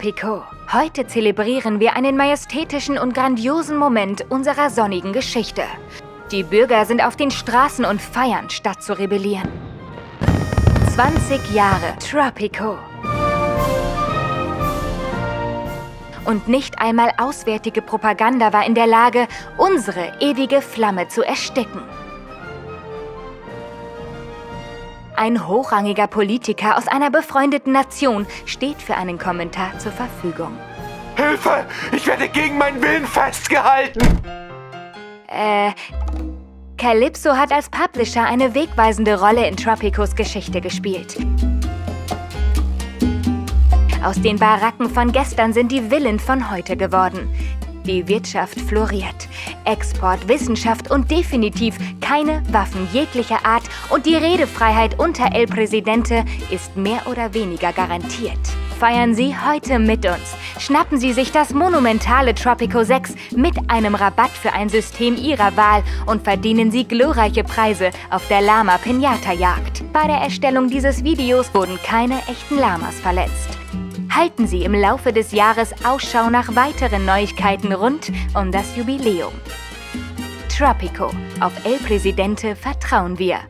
Tropico. Heute zelebrieren wir einen majestätischen und grandiosen Moment unserer sonnigen Geschichte. Die Bürger sind auf den Straßen und feiern, statt zu rebellieren. 20 Jahre Tropico. Und nicht einmal auswärtige Propaganda war in der Lage, unsere ewige Flamme zu ersticken. Ein hochrangiger Politiker aus einer befreundeten Nation steht für einen Kommentar zur Verfügung. Hilfe! Ich werde gegen meinen Willen festgehalten! Calypso hat als Publisher eine wegweisende Rolle in Tropicos Geschichte gespielt. Aus den Baracken von gestern sind die Villen von heute geworden. Die Wirtschaft floriert. Export, Wissenschaft und definitiv keine Waffen jeglicher Art und die Redefreiheit unter El Presidente ist mehr oder weniger garantiert. Feiern Sie heute mit uns. Schnappen Sie sich das monumentale Tropico 6 mit einem Rabatt für ein System Ihrer Wahl und verdienen Sie glorreiche Preise auf der Lama-Pinata-Jagd. Bei der Erstellung dieses Videos wurden keine echten Lamas verletzt. Halten Sie im Laufe des Jahres Ausschau nach weiteren Neuigkeiten rund um das Jubiläum. Tropico. Auf El Presidente vertrauen wir.